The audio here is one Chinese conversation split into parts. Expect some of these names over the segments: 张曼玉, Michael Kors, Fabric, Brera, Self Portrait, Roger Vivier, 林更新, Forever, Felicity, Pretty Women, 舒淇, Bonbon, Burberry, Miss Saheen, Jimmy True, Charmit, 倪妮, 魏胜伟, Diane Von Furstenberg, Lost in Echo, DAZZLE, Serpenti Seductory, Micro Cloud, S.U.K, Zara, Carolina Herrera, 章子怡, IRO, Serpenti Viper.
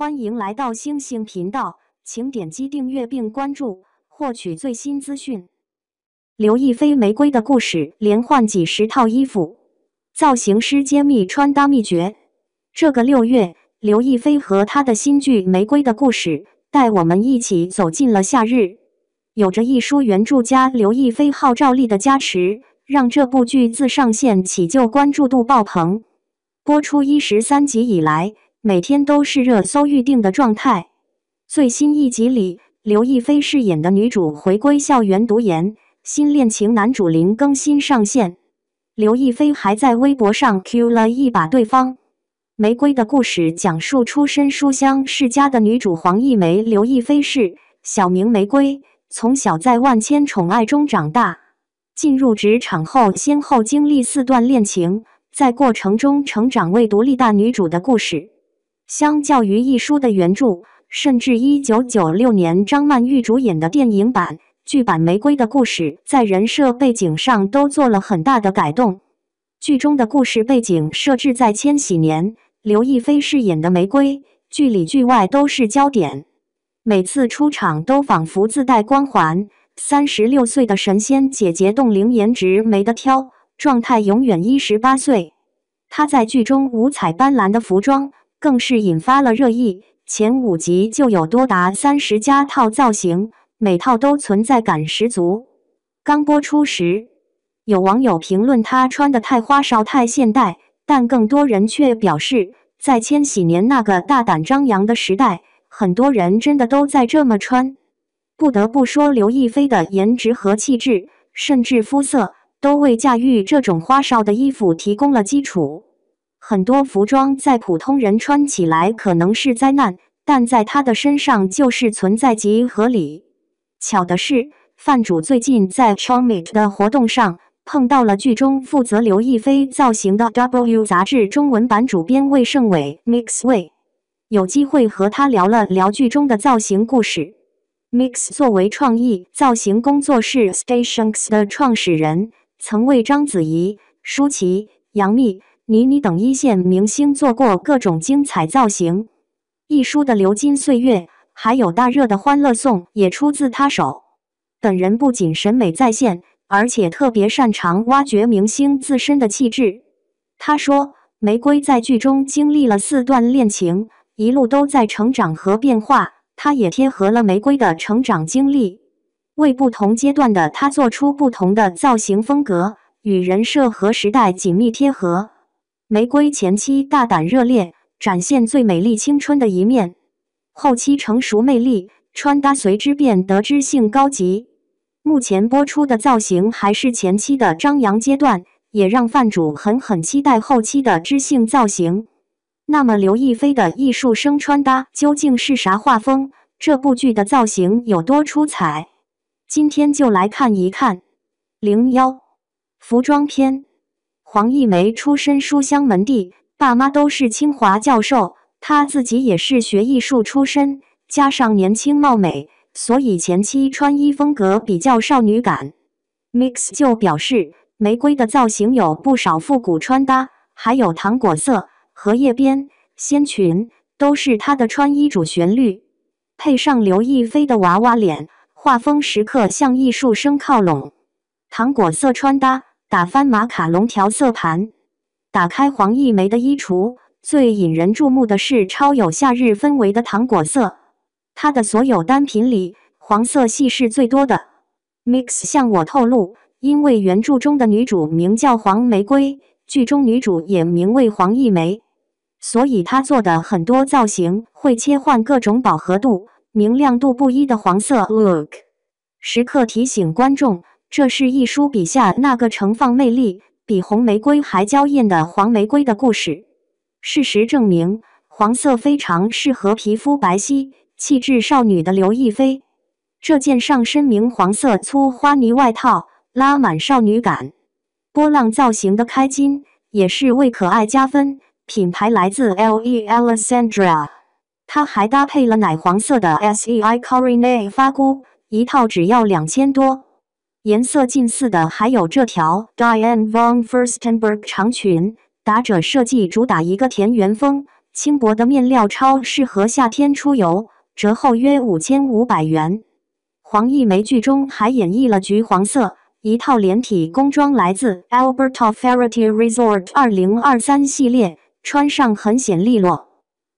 欢迎来到星星频道，请点击订阅并关注，获取最新资讯。刘亦菲玫瑰的故事，连换几十套衣服，造型师揭秘穿搭秘诀。这个6月，刘亦菲和她的新剧《玫瑰的故事》带我们一起走进了夏日。有着一书原著家刘亦菲号召力的加持，让这部剧自上线起就关注度爆棚。播出13集以来，每天都是热搜预定的状态。最新一集里，刘亦菲饰演的女主回归校园读研，新恋情男主林更新上线。刘亦菲还在微博上 Q 了一把对方。《玫瑰的故事》讲述出身书香世家的女主黄奕梅刘亦菲是小名玫瑰，从小在万千宠爱中长大。进入职场后，先后经历4段恋情，在过程中成长为独立大女主的故事。相较于一书的原著，甚至1996年张曼玉主演的电影版、剧版《玫瑰的故事》在人设背景上都做了很大的改动。剧中的故事背景设置在2000年，刘亦菲饰演的玫瑰，剧里剧外都是焦点，每次出场都仿佛自带光环。36岁的神仙姐姐冻龄颜值没得挑，状态永远18岁。她在剧中五彩斑斓的服装更是引发了热议，前5集就有多达30+套造型，每套都存在感十足。刚播出时，有网友评论她穿得太花哨太现代，但更多人却表示，在2000年那个大胆张扬的时代，很多人真的都在这么穿。不得不说，刘亦菲的颜值和气质，甚至肤色，都为驾驭这种花哨的衣服提供了基础。很多服装在普通人穿起来可能是灾难，但在她的身上就是存在即合理。巧的是，范主最近在 Charmit 的活动上碰到了剧中负责刘亦菲造型的 W 杂志中文版主编魏胜伟 Mix 魏，有机会和他聊了聊剧中的造型故事。Mix 作为创意造型工作室 Station X 的创始人，曾为章子怡、舒淇、杨幂、倪妮等一线明星做过各种精彩造型。一书的《流金岁月》还有大热的《欢乐颂》也出自他手。本人不仅审美在线，而且特别擅长挖掘明星自身的气质。他说，玫瑰在剧中经历了4段恋情，一路都在成长和变化，他也贴合了玫瑰的成长经历，为不同阶段的他做出不同的造型风格，与人设和时代紧密贴合。玫瑰前期大胆热烈，展现最美丽青春的一面。后期成熟魅力，穿搭随之变得知性高级。目前播出的造型还是前期的张扬阶段，也让范主很期待后期的知性造型。那么刘亦菲的艺术生穿搭究竟是啥画风？这部剧的造型有多出彩？今天就来看一看。01服装篇。黄奕梅出身书香门第，爸妈都是清华教授，她自己也是学艺术出身，加上年轻貌美，所以前期穿衣风格比较少女感。Mix 就表示，玫瑰的造型有不少复古穿搭，还有糖果色、荷叶边、仙裙，都是她的穿衣主旋律。配上刘亦菲的娃娃脸，画风时刻向艺术生靠拢。糖果色穿搭打翻马卡龙调色盘。打开黄奕梅的衣橱，最引人注目的是超有夏日氛围的糖果色，它的所有单品里，黄色系是最多的。Mix 向我透露，因为原著中的女主名叫黄玫瑰，剧中女主也名为黄奕梅，所以她做的很多造型会切换各种饱和度、明亮度不一的黄色 look， 时刻提醒观众，这是一书笔下那个盛放魅力、比红玫瑰还娇艳的黄玫瑰的故事。事实证明，黄色非常适合皮肤白皙、气质少女的刘亦菲。这件上身明黄色粗花呢外套拉满少女感，波浪造型的开襟也是为可爱加分。品牌来自 Alessandra， 她还搭配了奶黄色的 SEI Corinne 发箍，一套只要2000多。颜色近似的还有这条 Diane Von Furstenberg 长裙。打者设计主打一个田园风，轻薄的面料超适合夏天出游，折后约5500元。黄奕梅剧中还演绎了橘黄色一套连体工装，来自 Alberto Ferretti Resort 2023系列，穿上很显利落。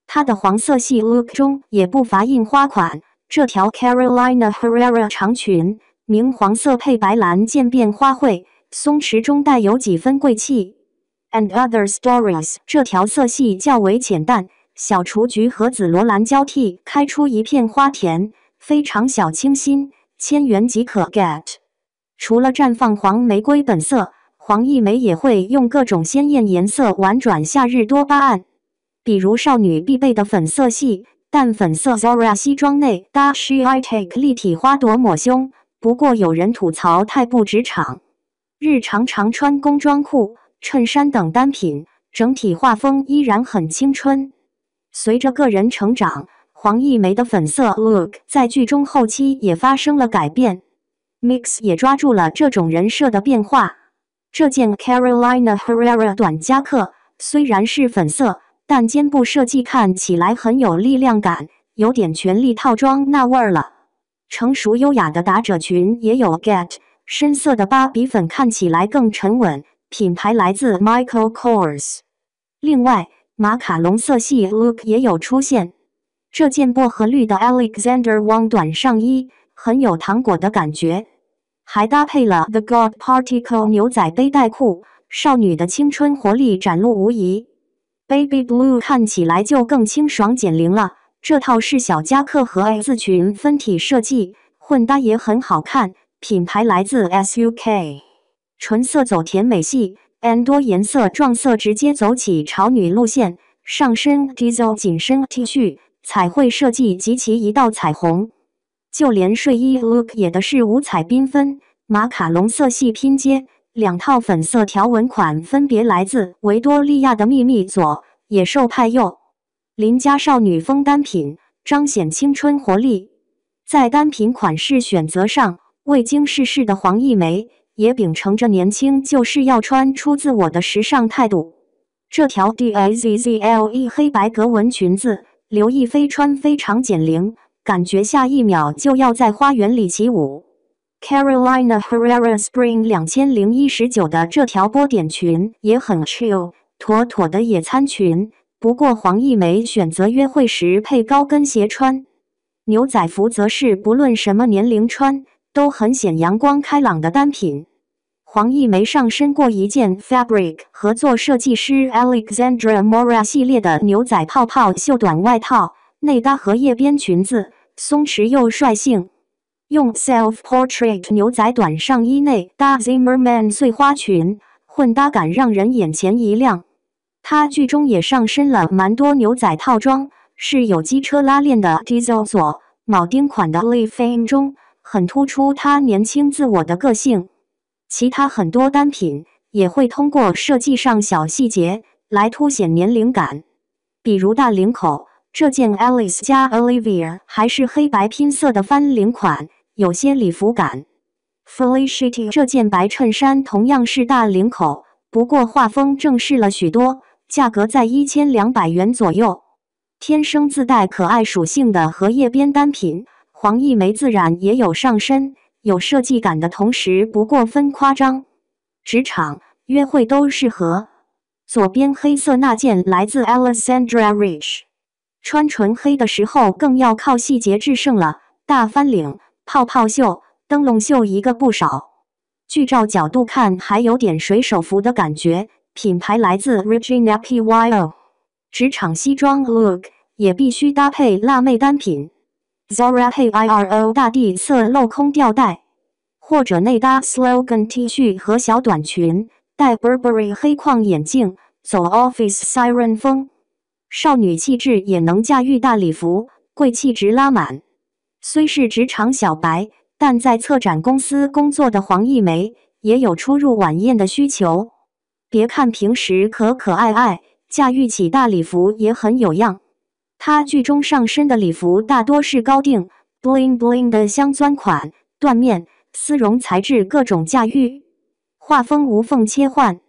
她的黄色系 look 中也不乏印花款，这条 Carolina Herrera 长裙，明黄色配白蓝渐变花卉，松弛中带有几分贵气。 And Other Stories 这条色系较为浅淡，小雏菊和紫罗兰交替开出一片花田，非常小清新，1000元即可 get。除了绽放黄玫瑰本色，黄奕梅也会用各种鲜艳颜色玩转夏日多巴胺，比如少女必备的粉色系，淡粉色 Zara 西装内搭 SEI Take 立体花朵抹胸。不过有人吐槽太不职场，日常常穿工装裤、 衬衫等单品，整体画风依然很青春。随着个人成长，黄奕梅的粉色 look 在剧中后期也发生了改变。Mix 也抓住了这种人设的变化。这件 Carolina Herrera 短夹克虽然是粉色，但肩部设计看起来很有力量感，有点权力套装那味儿了。成熟优雅的打褶裙也有 get， 深色的芭比粉看起来更沉稳。 品牌来自 Michael Kors。另外，马卡龙色系 look 也有出现。这件薄荷绿的 Alexander Wang 短上衣很有糖果的感觉，还搭配了 The God Particle 牛仔背带裤，少女的青春活力展露无遗。Baby Blue 看起来就更清爽减龄了。这套是小夹克和 S 字裙分体设计，混搭也很好看。品牌来自 S.U.K。 纯色走甜美系 ，and 多颜色撞色直接走起潮女路线。上身 Diesel 紧身 T 恤，彩绘设计及其一道彩虹。就连睡衣 look 也的是五彩缤纷，马卡龙色系拼接。两套粉色条纹款分别来自维多利亚的秘密左、野兽派右。邻家少女风单品，彰显青春活力。在单品款式选择上，未经世事的黄奕梅 也秉承着年轻就是要穿出自我的时尚态度。这条 DAZZLE 黑白格纹裙子，刘亦菲穿非常减龄，感觉下一秒就要在花园里起舞。Carolina Herrera Spring 2019的这条波点裙也很 chill， 妥妥的野餐裙。不过黄奕梅选择约会时配高跟鞋穿，牛仔服则是不论什么年龄穿 都很显阳光开朗的单品。黄奕梅上身过一件 Fabric 合作设计师 Alexandra Moura 系列的牛仔泡泡袖短外套，内搭荷叶边裙子，松弛又率性。用 Self Portrait 牛仔短上衣内搭 Zimmermann 碎花裙，混搭感让人眼前一亮。她剧中也上身了蛮多牛仔套装，是有机车拉链的 Diesel 左，铆钉款的 Louis Vuitton 中， 很突出她年轻自我的个性，其他很多单品也会通过设计上小细节来凸显年龄感，比如大领口这件 Alice加Olivia 还是黑白拼色的翻领款，有些礼服感。Felicity 这件白衬衫同样是大领口，不过画风正式了许多，价格在1200元左右。天生自带可爱属性的荷叶边单品， 黄奕梅自然也有上身，有设计感的同时不过分夸张，职场、约会都适合。左边黑色那件来自 Alessandra Rich， 穿纯黑的时候更要靠细节制胜了，大翻领、泡泡袖、灯笼袖一个不少。剧照角度看还有点水手服的感觉，品牌来自 Regina Pyo。职场西装 look 也必须搭配辣妹单品 Zara 配 IRO 大地色镂空吊带，或者内搭 slogan T 恤和小短裙，戴 Burberry 黑框眼镜，走 Office Siren 风，少女气质也能驾驭大礼服，贵气值拉满。虽是职场小白，但在策展公司工作的黄奕梅也有出入晚宴的需求。别看平时可爱，驾驭起大礼服也很有样。 她剧中上身的礼服大多是高定 bling bling 的镶钻款，缎面、丝绒材质各种驾驭，画风无缝切换。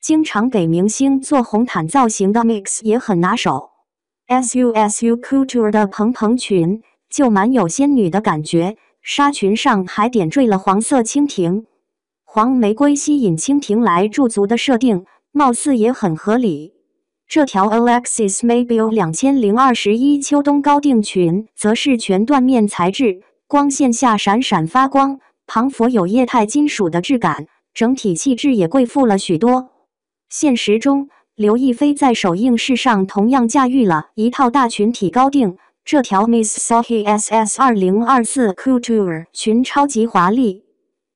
经常给明星做红毯造型的 Mix 也很拿手。S.U.S.U Couture 的蓬蓬裙就蛮有仙女的感觉，纱裙上还点缀了黄色蜻蜓，黄玫瑰吸引蜻蜓来驻足的设定，貌似也很合理。这条 Alexis Mabille 2021秋冬高定裙则是全缎面材质，光线下闪闪发光，旁佛有液态金属的质感，整体气质也贵妇了许多。现实中，刘亦菲在首映式上同样驾驭了一套大裙体高定，这条 Miss Saheen SS2024 Couture 裙超级华丽，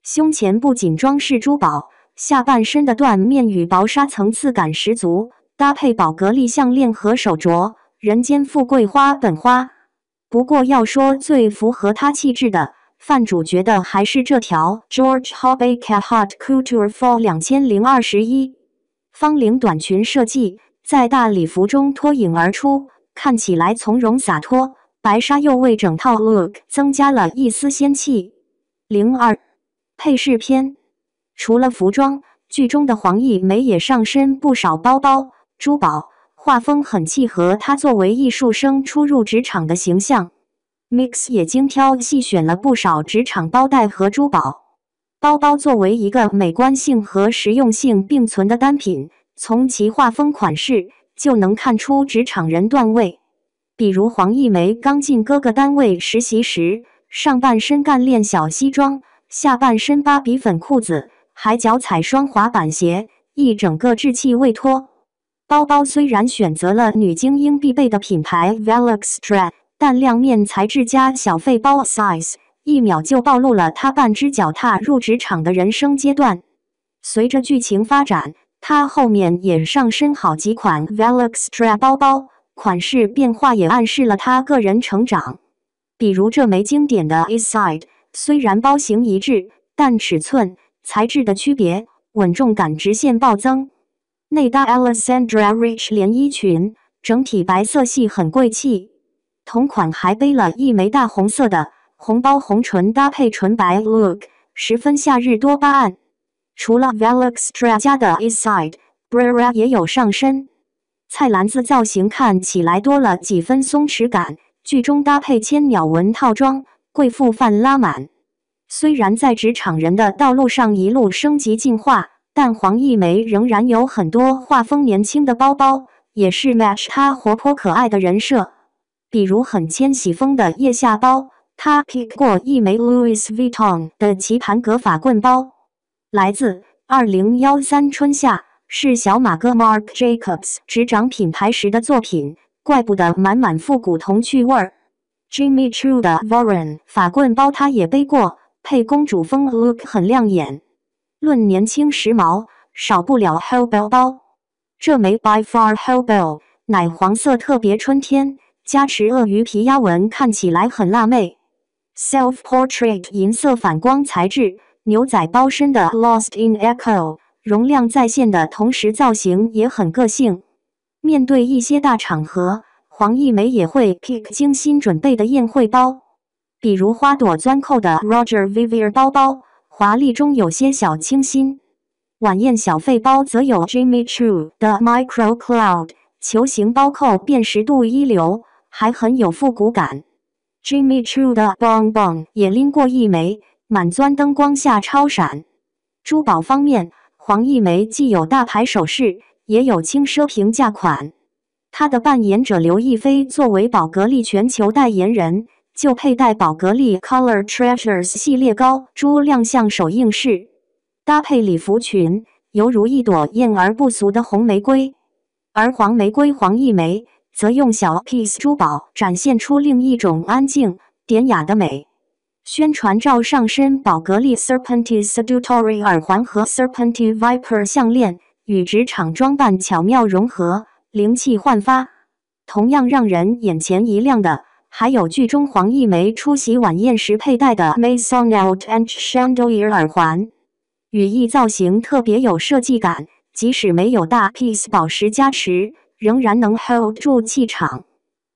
胸前不仅装饰珠宝，下半身的缎面与薄纱层次感十足，搭配宝格丽项链和手镯，人间富贵花本花。不过要说最符合她气质的，范主角的还是这条 George Hobe Cahat Couture Fall 2021。方领短裙设计在大礼服中脱颖而出，看起来从容洒脱，白纱又为整套 look 增加了一丝仙气。02配饰篇，除了服装，剧中的黄奕梅也上身不少包包、珠宝，画风很契合她作为艺术生初入职场的形象。Mix 也精挑细选了不少职场包带和珠宝。包包作为一个美观性和实用性并存的单品，从其画风款式就能看出职场人段位。比如黄奕梅刚进哥哥单位实习时，上半身干练小西装，下半身芭比粉裤子，还脚踩双滑板鞋，一整个稚气未脱。包包虽然选择了女精英必备的品牌 Valextra， 但亮面材质加小费包 size，一秒就暴露了他半只脚踏入职场的人生阶段。随着剧情发展，他后面也上身好几款 Valextra 包包，款式变化也暗示了他个人成长。比如这枚经典的 East Side， 虽然包型一致，但尺寸、材质的区别，稳重感直线暴增。内搭 Alessandra Rich 连衣裙，整体白色系很贵气。同款还背了一枚大红色的红包，红唇搭配纯白 look， 十分夏日多巴胺。除了 Valextra 家的 East Side Brera 也有上身，菜篮子造型看起来多了几分松弛感。剧中搭配千鸟纹套装，贵妇范拉满。虽然在职场人的道路上一路升级进化，但黄奕梅仍然有很多画风年轻的包包，也是 match 她活泼可爱的人设。比如很千禧风的腋下包。他 pick 过一枚 Louis Vuitton 的棋盘格法棍包，来自2013春夏，是小马哥 Marc Jacobs 执掌品牌时的作品，怪不得满满复古童趣味。Jimmy True 的 Warren 法棍包他也背过，配公主风 look 很亮眼。论年轻时髦，少不了 Hobel 包，这枚 By Far Hobel 奶黄色特别春天，加持鳄鱼皮压纹看起来很辣妹。Self Portrait 银色反光材质，牛仔包身的 Lost in Echo 容量在线的同时造型也很个性。面对一些大场合，黄奕梅也会 pick 精心准备的宴会包，比如花朵钻扣的 Roger Vivier 包包，华丽中有些小清新。晚宴小费包则有 Jimmy Choo 的 Micro Cloud 球形包扣，辨识度一流，还很有复古感。Jimmy Choo 的 Bonbon 也拎过一枚，满钻灯光下超闪。珠宝方面，黄奕梅既有大牌首饰，也有轻奢平价款。她的扮演者刘亦菲作为宝格丽全球代言人，就佩戴宝格丽 Color Treasures 系列高珠亮相首映式，搭配礼服裙，犹如一朵艳而不俗的红玫瑰。而黄玫瑰黄奕梅则用小 piece 珠宝展现出另一种安静典雅的美。宣传照上身宝格丽 Serpenti Seductory 耳环和 Serpenti Viper 项链与职场装扮巧妙融合，灵气焕发。同样让人眼前一亮的还有剧中黄奕梅出席晚宴时佩戴的 Maison Haute and Chandelier 耳环，羽翼造型特别有设计感，即使没有大 piece 宝石加持，仍然能 hold 住气场。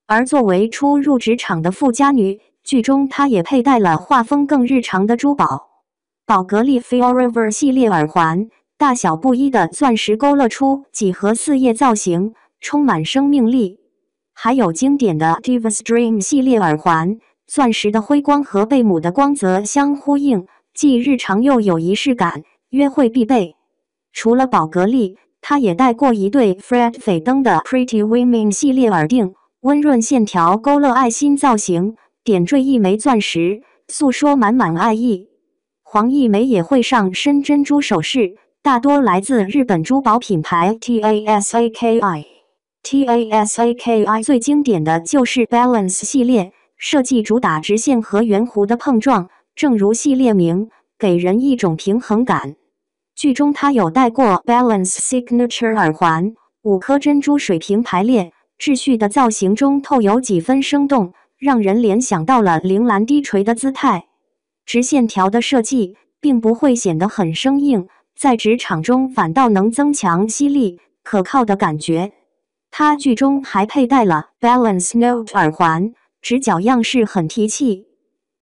而作为初入职场的富家女，剧中她也佩戴了画风更日常的珠宝。宝格丽 Forever 系列耳环，大小不一的钻石勾勒出几何四叶造型，充满生命力。还有经典的 Diva's Dream 系列耳环，钻石的辉光和贝母的光泽相呼应，既日常又有仪式感，约会必备。除了宝格丽，她也戴过一对 Fred 斐登的 Pretty Women 系列耳钉，温润线条勾勒爱心造型，点缀一枚钻石，诉说满满爱意。黄奕梅也会上身珍珠首饰，大多来自日本珠宝品牌 TASAKI。TASAKI 最经典的就是 Balance 系列，设计主打直线和圆弧的碰撞，正如系列名，给人一种平衡感。剧中她有戴过 Balance Signature 耳环，5颗珍珠水平排列，秩序的造型中透有几分生动，让人联想到了铃兰低垂的姿态。直线条的设计并不会显得很生硬，在职场中反倒能增强犀利、可靠的感觉。她剧中还佩戴了 Balance Note 耳环，直角样式很提气，